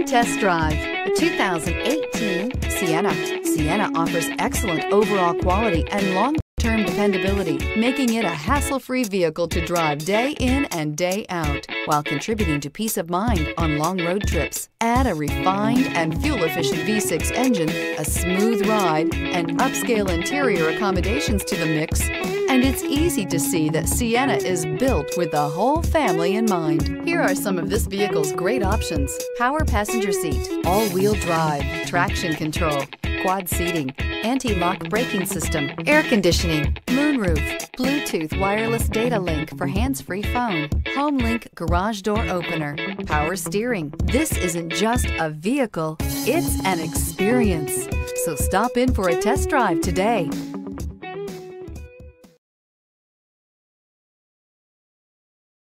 Come test drive the 2018 Sienna. Sienna offers excellent overall quality and long-term dependability, making it a hassle-free vehicle to drive day in and day out, while contributing to peace of mind on long road trips. Add a refined and fuel-efficient V6 engine, a smooth ride, and upscale interior accommodations to the mix, and it's easy to see that Sienna is built with the whole family in mind. Here are some of this vehicle's great options: power passenger seat, all-wheel drive, traction control, quad seating, anti-lock braking system, air conditioning, moonroof, Bluetooth wireless data link for hands-free phone, home link garage door opener, power steering. This isn't just a vehicle, it's an experience. So stop in for a test drive today.